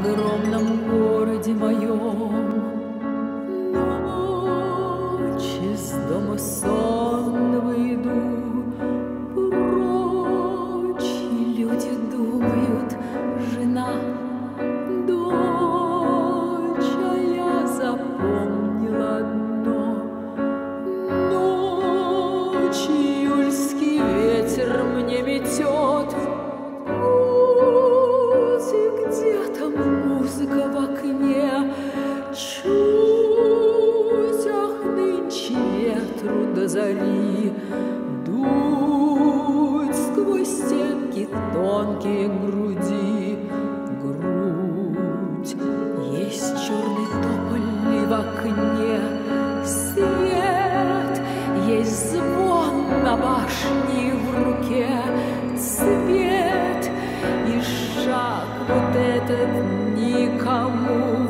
огромном городе моем. Ночь из дома сонно выйду прочь, и люди думают, жена, дочь, а я запомнила одно. Ночь, июльский ветер мне метет. Музыка в окне, чуть, ах, нынче ветру до зари дуть сквозь стенки тонкие груди. Грудь есть черный тополь в окне, свет есть звон на башне в руке, цвет и шаг вот этот никому.